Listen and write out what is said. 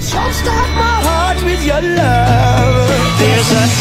Jumpstart my heart with your love. There's a